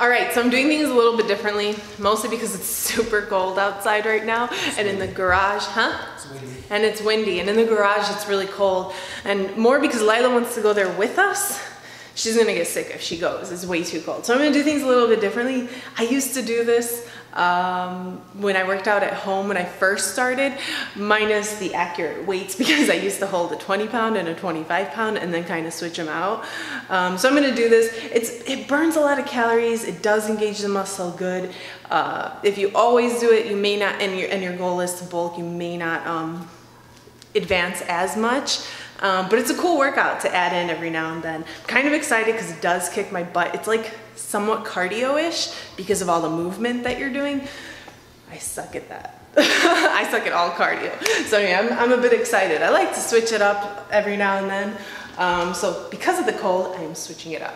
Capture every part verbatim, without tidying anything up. All right, so I'm doing things a little bit differently, mostly because it's super cold outside right now, it's and windy. In the garage, huh? It's windy. And it's windy, and in the garage it's really cold, and more because Lila wants to go there with us. She's gonna get sick if she goes, it's way too cold. So I'm gonna do things a little bit differently. I used to do this um, when I worked out at home when I first started, minus the accurate weights because I used to hold a twenty pound and a twenty-five pound and then kind of switch them out. Um, so I'm gonna do this. It's, it burns a lot of calories, it does engage the muscle good. Uh, if you always do it, you may not, and your, and your goal is to bulk, you may not um, advance as much. Um, but it's a cool workout to add in every now and then. I'm kind of excited because it does kick my butt. It's like somewhat cardio-ish because of all the movement that you're doing. I suck at that. I suck at all cardio. So yeah, I'm, I'm a bit excited. I like to switch it up every now and then. Um, so because of the cold, I'm switching it up.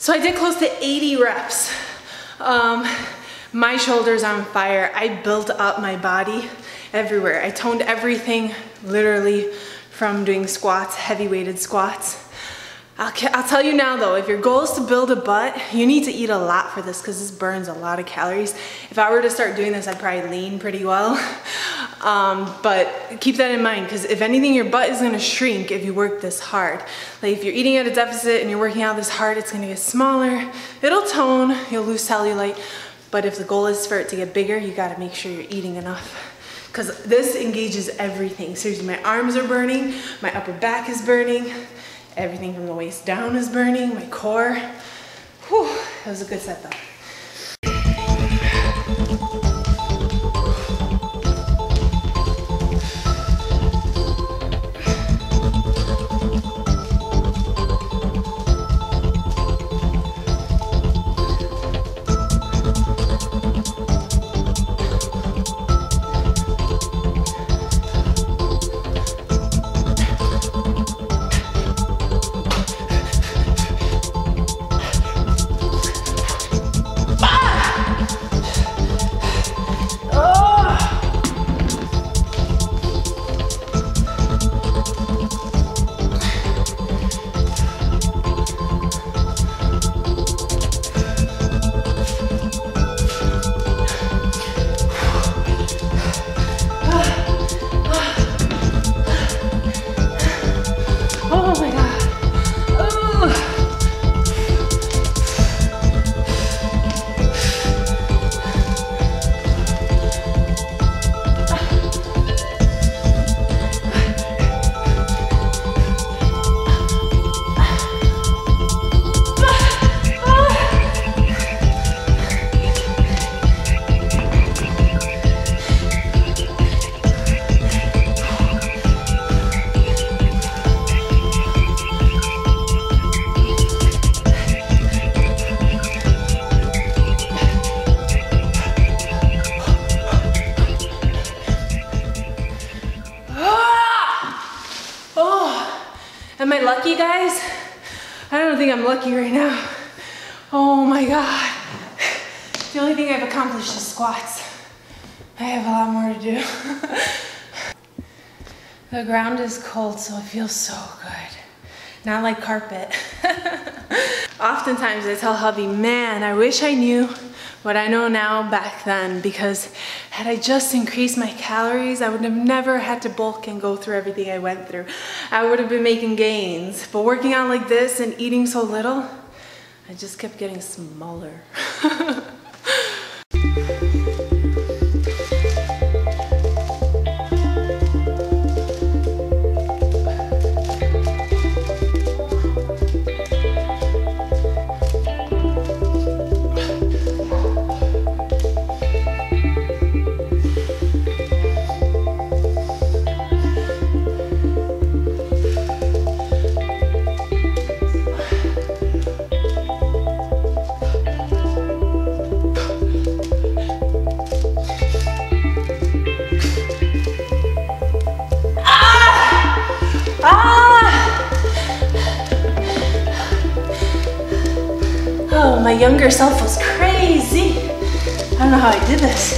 So I did close to eighty reps. Um, my shoulders on fire. I built up my body everywhere. I toned everything literally from doing squats, heavy weighted squats. I'll, I'll tell you now though, if your goal is to build a butt, you need to eat a lot for this because this burns a lot of calories. If I were to start doing this, I'd probably lean pretty well. Um, but keep that in mind because if anything, your butt is going to shrink if you work this hard. Like if you're eating at a deficit and you're working out this hard, it's going to get smaller. It'll tone, you'll lose cellulite. But if the goal is for it to get bigger, you got to make sure you're eating enough because this engages everything. Seriously, my arms are burning, my upper back is burning, everything from the waist down is burning, my core. Whew, that was a good set though. don't think I'm lucky right now. Oh my God. The only thing I've accomplished is squats. I have a lot more to do. The ground is cold, so it feels so good. Not like carpet. Oftentimes I tell hubby, man, I wish I knew what I know now back then, because had I just increased my calories, I would have never had to bulk and go through everything I went through. I would have been making gains, but working out like this and eating so little, I just kept getting smaller. My younger self was crazy. I don't know how I did this.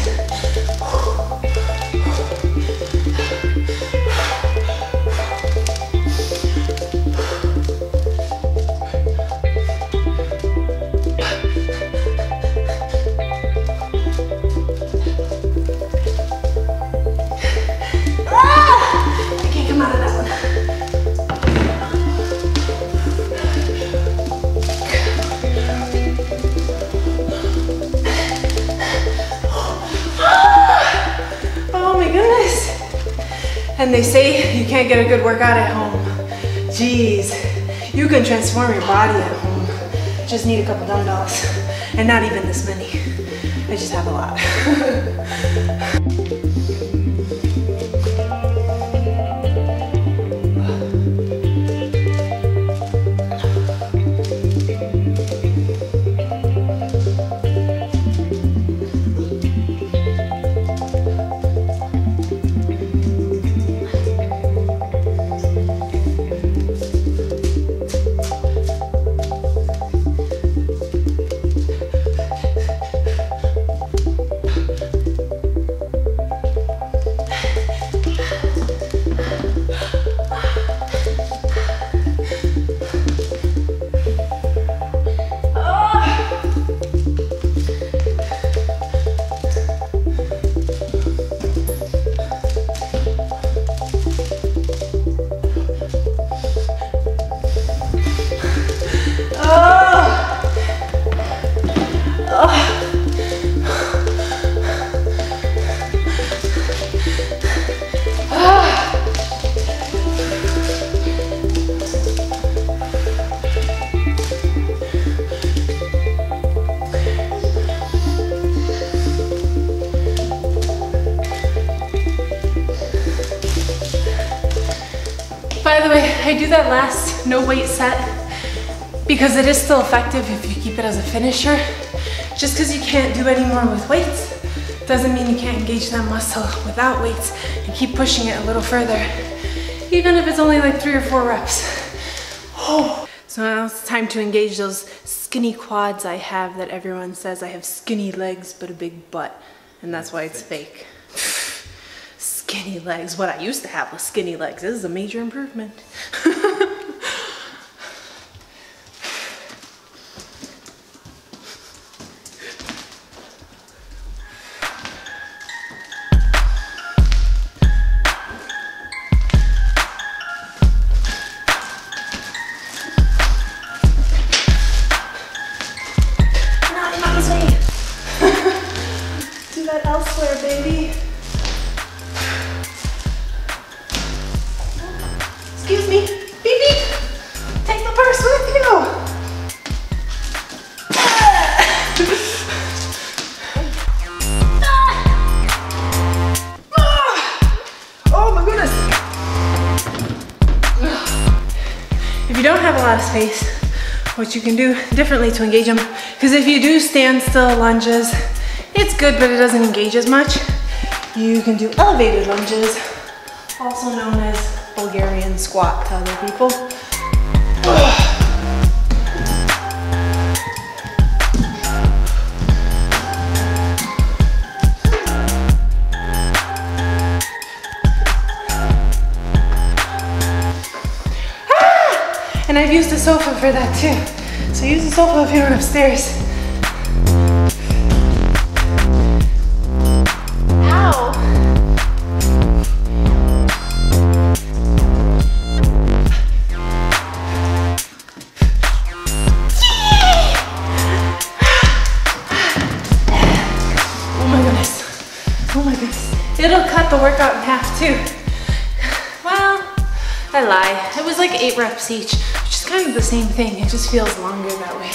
And they say you can't get a good workout at home. Jeez, you can transform your body at home. Just need a couple dumbbells. And not even this many. I just have a lot. By the way, I do that last no weight set because it is still effective if you keep it as a finisher. Just because you can't do any more with weights doesn't mean you can't engage that muscle without weights and keep pushing it a little further, even if it's only like three or four reps. Oh. So now it's time to engage those skinny quads I have that everyone says I have skinny legs but a big butt, and that's why it's fake. Skinny legs. What I used to have was skinny legs. This is a major improvement. Not in my way. Do that elsewhere, baby. Excuse me. Beep beep. Take the purse with you. Oh my goodness. If you don't have a lot of space, what you can do differently to engage them, because if you do stand still lunges, it's good, but it doesn't engage as much. You can do elevated lunges, also known as Bulgarian squat to other people. Ugh. sofa for that too. So use the sofa if you were upstairs. It'll cut the workout in half too. Well, I lie. It was like eight reps each, which is kind of the same thing. It just feels longer that way.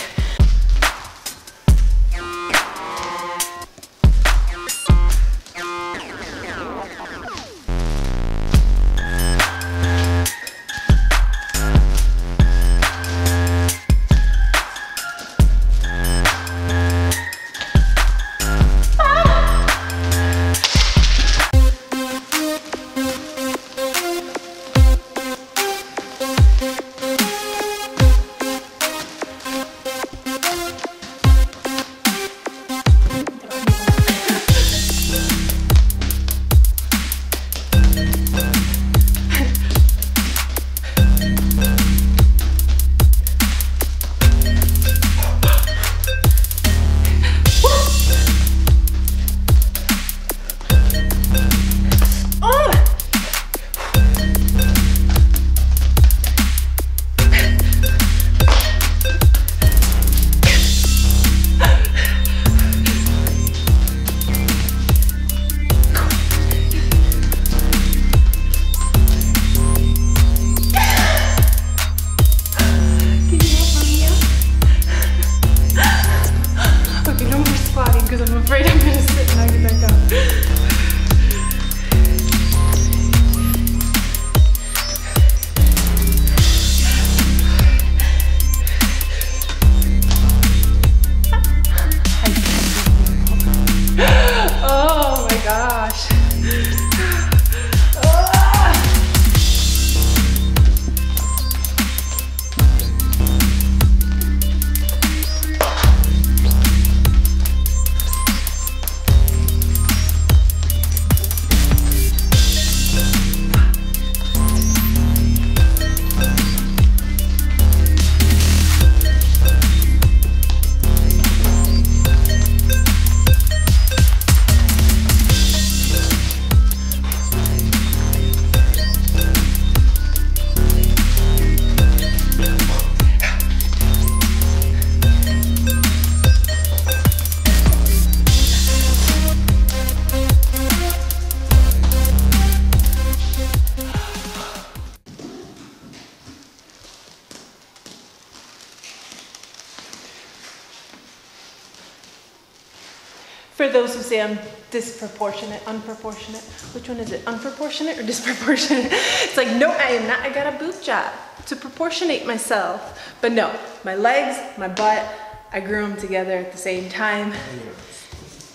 For those who say I'm disproportionate, unproportionate, which one is it? Unproportionate or disproportionate? It's like, no, I am not. I got a boob job to proportionate myself. But no, my legs, my butt, I grew them together at the same time.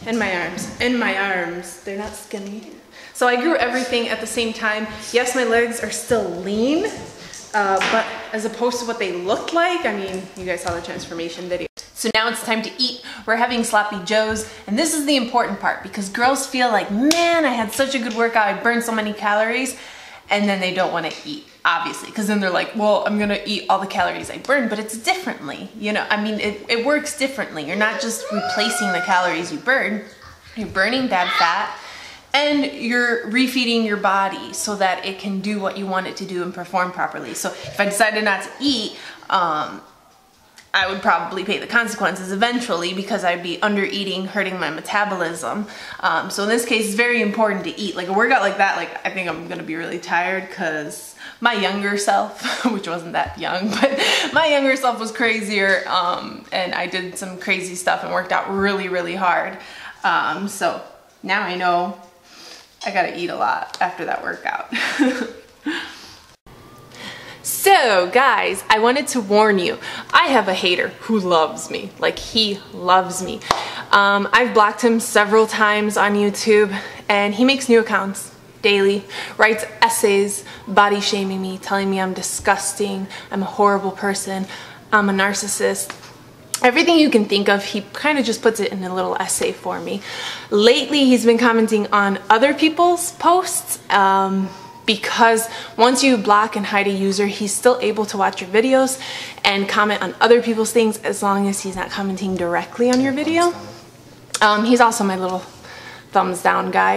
And my arms, and my arms, they're not skinny. So I grew everything at the same time. Yes, my legs are still lean, uh, but as opposed to what they looked like, I mean, you guys saw the transformation video. So now it's time to eat. We're having sloppy joes, and this is the important part because girls feel like, man, I had such a good workout, I burned so many calories, and then they don't wanna eat, obviously, because then they're like, well, I'm gonna eat all the calories I burned, but it's differently. You know, I mean, it, it works differently. You're not just replacing the calories you burn, you're burning bad fat, and you're refeeding your body so that it can do what you want it to do and perform properly. So if I decided not to eat, um, I would probably pay the consequences eventually because I'd be under eating, hurting my metabolism. Um, so in this case, it's very important to eat. Like a workout like that, like I think I'm gonna be really tired because my younger self, which wasn't that young, but my younger self was crazier, um, and I did some crazy stuff and worked out really, really hard. Um, so now I know I gotta eat a lot after that workout. So guys, I wanted to warn you, I have a hater who loves me, like he loves me. Um, I've blocked him several times on YouTube and he makes new accounts daily, writes essays, body shaming me, telling me I'm disgusting, I'm a horrible person, I'm a narcissist. Everything you can think of, he kind of just puts it in a little essay for me. Lately, he's been commenting on other people's posts, um, because once you block and hide a user, he's still able to watch your videos and comment on other people's things as long as he's not commenting directly on your video. Um, he's also my little thumbs down guy.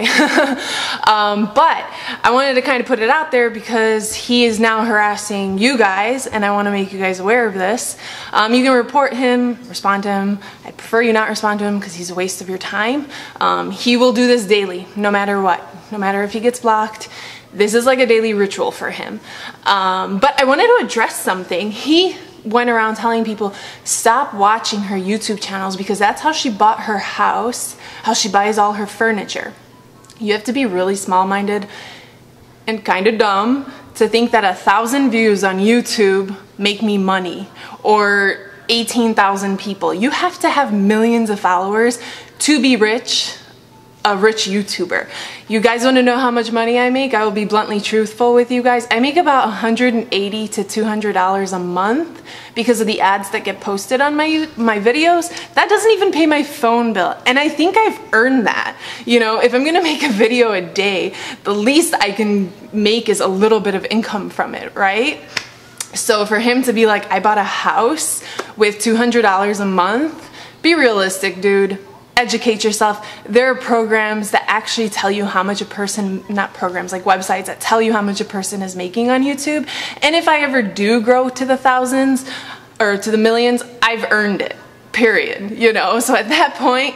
um, but I wanted to kind of put it out there because he is now harassing you guys, and I want to make you guys aware of this. Um, you can report him, respond to him. I prefer you not respond to him because he's a waste of your time. Um, he will do this daily, no matter what, no matter if he gets blocked. This is like a daily ritual for him. Um, but I wanted to address something. He went around telling people, stop watching her YouTube channels because that's how she bought her house, how she buys all her furniture. You have to be really small-minded and kind of dumb to think that a thousand views on YouTube make me money, or eighteen thousand people. You have to have millions of followers to be rich. A rich YouTuber. You guys want to know how much money I make? I will be bluntly truthful with you guys. I make about one hundred eighty to two hundred dollars a month because of the ads that get posted on my my videos. That doesn't even pay my phone bill, and I think I've earned that. You know, if I'm gonna make a video a day, the least I can make is a little bit of income from it, right? So for him to be like, I bought a house with two hundred dollars a month, be realistic, dude. Educate yourself. There are programs that actually tell you how much a person, not programs, like websites that tell you how much a person is making on YouTube. And if I ever do grow to the thousands or to the millions, I've earned it, period. You know, so at that point,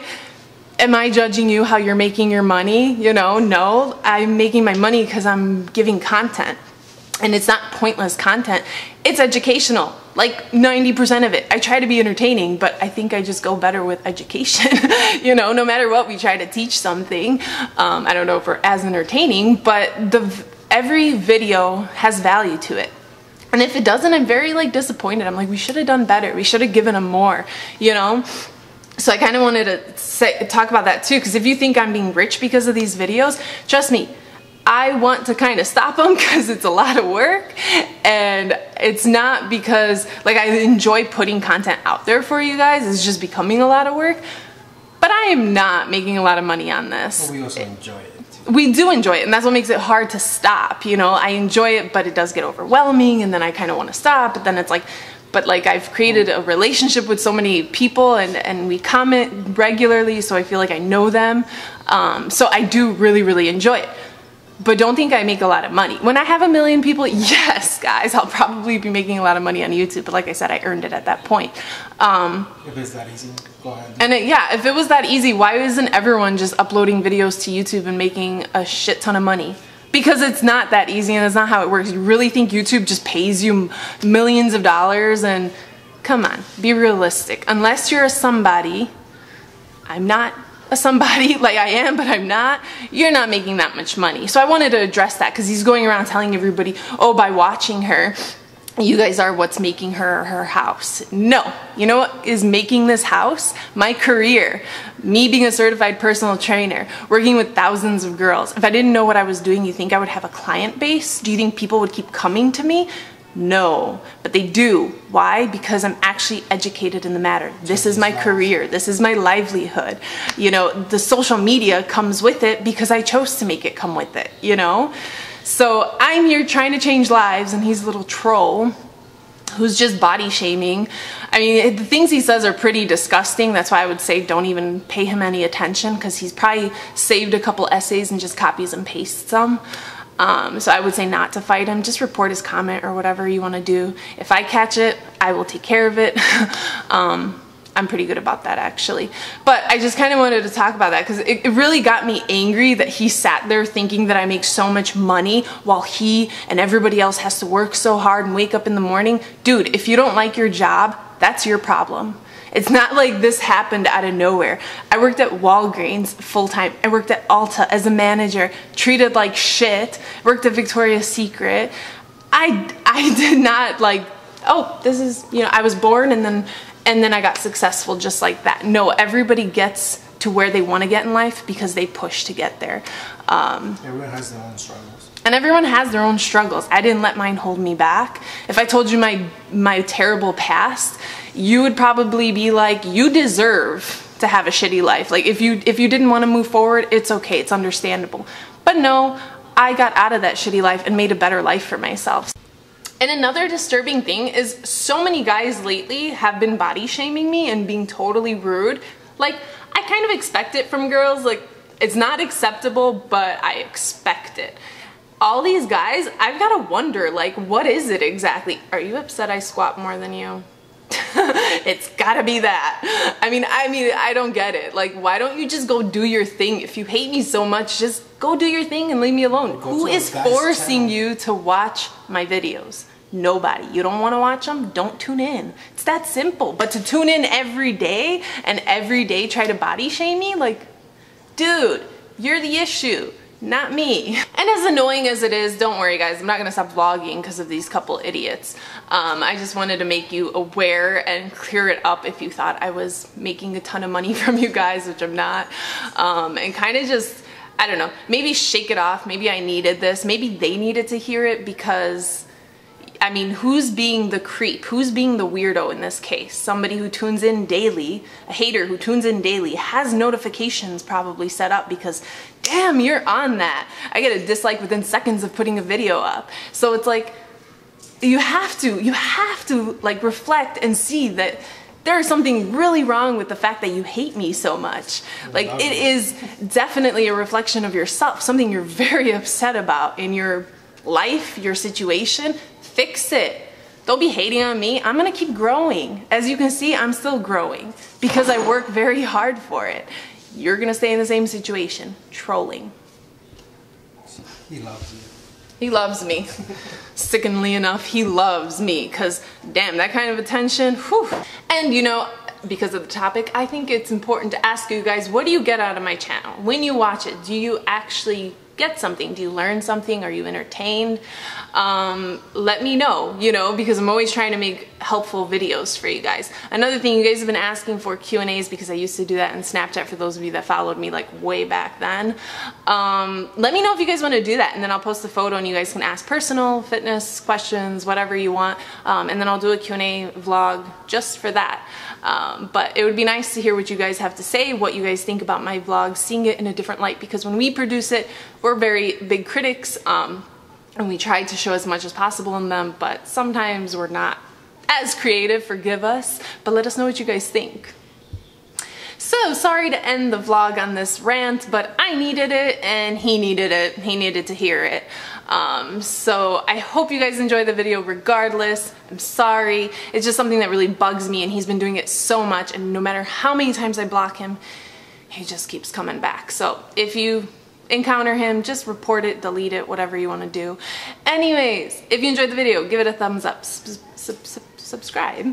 am I judging you how you're making your money? You know, no, I'm making my money because I'm giving content. And it's not pointless content. It's educational, like ninety percent of it. I try to be entertaining, but I think I just go better with education. You know, no matter what, we try to teach something. Um, I don't know if we're as entertaining, but the, every video has value to it. And if it doesn't, I'm very like disappointed. I'm like, we should have done better. We should have given them more, you know? So I kind of wanted to say, talk about that too, because if you think I'm being rich because of these videos, trust me, I want to kind of stop them because it's a lot of work, and it's not because like I enjoy putting content out there for you guys. It's just becoming a lot of work, but I am not making a lot of money on this. Well, we also enjoy it. We do enjoy it, and that's what makes it hard to stop. You know, I enjoy it, but it does get overwhelming, and then I kind of want to stop, but then it's like, but like I've created a relationship with so many people, and, and we comment regularly, so I feel like I know them. Um, so I do really, really enjoy it. But don't think I make a lot of money. When I have a million people, yes, guys, I'll probably be making a lot of money on YouTube. But like I said, I earned it at that point. Um, if it's that easy, go ahead. And it, yeah, if it was that easy, why isn't everyone just uploading videos to YouTube and making a shit ton of money? Because it's not that easy, and it's not how it works. You really think YouTube just pays you millions of dollars? And come on, be realistic. Unless you're a somebody, I'm not. Somebody like I am, but I'm not, you're not making that much money. So I wanted to address that because he's going around telling everybody, oh, by watching her, you guys are what's making her her house. No, you know what is making this house? My career, me being a certified personal trainer, working with thousands of girls. If I didn't know what I was doing, you think I would have a client base? Do you think people would keep coming to me? No, but they do. Why? Because I'm actually educated in the matter. This is my career. This is my livelihood. You know, the social media comes with it because I chose to make it come with it, you know? So I'm here trying to change lives, and he's a little troll who's just body shaming. I mean, the things he says are pretty disgusting. That's why I would say don't even pay him any attention, because he's probably saved a couple essays and just copies and pastes them. Um, so I would say not to fight him, just report his comment or whatever you want to do. If I catch it, I will take care of it. um, I'm pretty good about that actually. But I just kind of wanted to talk about that because it, it really got me angry that he sat there thinking that I make so much money while he and everybody else has to work so hard and wake up in the morning. Dude, if you don't like your job, that's your problem. It's not like this happened out of nowhere. I worked at Walgreens full-time. I worked at Ulta as a manager, treated like shit. Worked at Victoria's Secret. I, I did not like, oh, this is, you know, I was born and then, and then I got successful just like that. No, everybody gets to where they want to get in life because they push to get there. Um, everyone has their own struggles. And everyone has their own struggles. I didn't let mine hold me back. If I told you my, my terrible past, you would probably be like, you deserve to have a shitty life. Like if you if you didn't want to move forward, it's okay, it's understandable. But no, I got out of that shitty life and made a better life for myself. And another disturbing thing is so many guys lately have been body shaming me and being totally rude. Like, I kind of expect it from girls. Like, it's not acceptable, but I expect it. All these guys, I've got to wonder, like, what is it exactly? Are you upset I squat more than you? It's gotta be that. I mean, I mean, I don't get it. Like, why don't you just go do your thing? If you hate me so much, just go do your thing and leave me alone. Who is forcing you to watch my videos? Nobody. You don't want to watch them? Don't tune in. It's that simple. But to tune in every day and every day try to body shame me? Like, dude, you're the issue. Not me. And as annoying as it is, don't worry guys, I'm not gonna stop vlogging because of these couple idiots. Um, I just wanted to make you aware and clear it up if you thought I was making a ton of money from you guys, which I'm not. Um, and kind of just, I don't know, maybe shake it off. Maybe I needed this. Maybe they needed to hear it because, I mean, who's being the creep? Who's being the weirdo in this case? Somebody who tunes in daily, a hater who tunes in daily, has notifications probably set up because, damn, you're on that. I get a dislike within seconds of putting a video up. So it's like, you have to, you have to like reflect and see that there is something really wrong with the fact that you hate me so much. Like, it is definitely a reflection of yourself, something you're very upset about in your life, your situation. Fix it. Don't be hating on me. I'm gonna keep growing. As you can see, I'm still growing because I work very hard for it. You're gonna stay in the same situation, trolling. He loves you. He loves me. Sickeningly enough, he loves me because damn, that kind of attention, whew. And you know, because of the topic, I think it's important to ask you guys, what do you get out of my channel? When you watch it, do you actually get something? Do you learn something? Are you entertained? Um, let me know, you know, because I'm always trying to make helpful videos for you guys. Another thing, you guys have been asking for Q and A's because I used to do that on Snapchat for those of you that followed me like way back then. Um, let me know if you guys want to do that and then I'll post a photo and you guys can ask personal, fitness, questions, whatever you want. Um, and then I'll do a Q and A vlog just for that. Um, but it would be nice to hear what you guys have to say, what you guys think about my vlog, seeing it in a different light because when we produce it, we're We're very big critics, um, and we try to show as much as possible in them, but sometimes we're not as creative, forgive us, but let us know what you guys think. So, sorry to end the vlog on this rant, but I needed it, and he needed it, he needed to hear it. Um, so I hope you guys enjoy the video regardless. I'm sorry, it's just something that really bugs me, and he's been doing it so much, and no matter how many times I block him, he just keeps coming back. So, if you encounter him, just report it, delete it, whatever you want to do. Anyways, if you enjoyed the video, give it a thumbs up, S -s -s subscribe,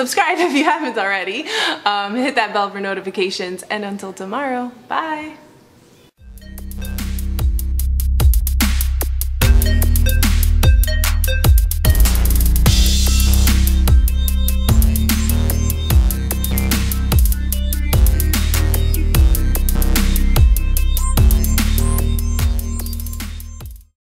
subscribe if you haven't already, um, hit that bell for notifications, and until tomorrow, bye!